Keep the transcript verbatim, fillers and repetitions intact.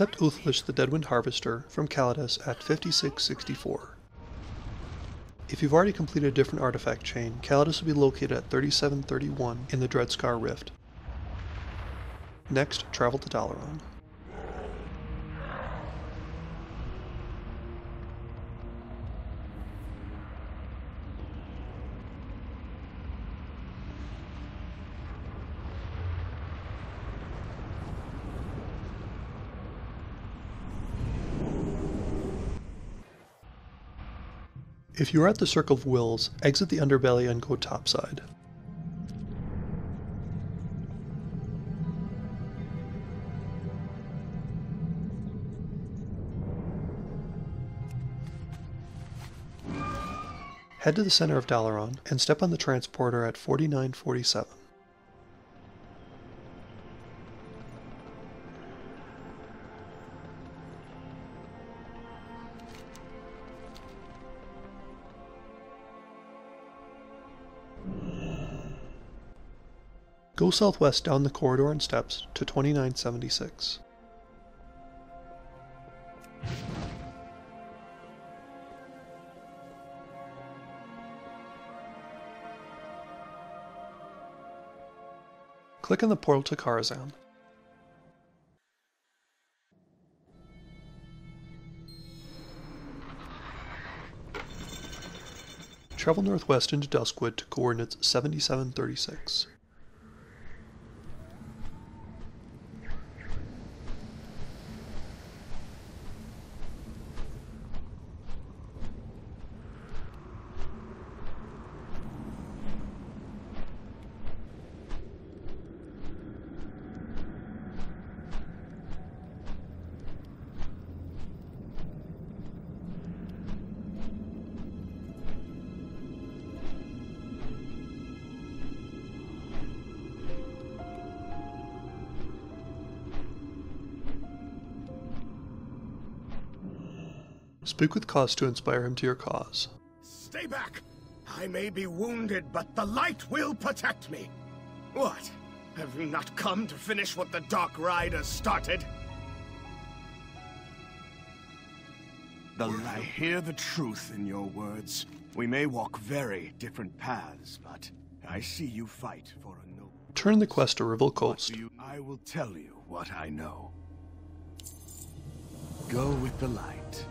accept Ulthalesh the Deadwind Harvester from Calydus at fifty-six sixty-four. If you've already completed a different artifact chain, Calydus will be located at thirty-seven thirty-one in the Dreadscar Rift. Next, travel to Dalaran. If you are at the Circle of Wills, exit the Underbelly and go topside. Head to the center of Dalaran and step on the transporter at forty-nine forty-seven. Go southwest down the corridor and steps to twenty-nine seventy-six. Click on the portal to Karazhan. Travel northwest into Duskwood to coordinates seventy-seven thirty-six. Speak with Cause to inspire him to your cause. Stay back! I may be wounded, but the light will protect me! What? Have you not come to finish what the Dark Riders started? The light. I hear the truth in your words. We may walk very different paths, but I see you fight for a noble... Turn the quest to Rival Coast. You... I will tell you what I know. Go with the light.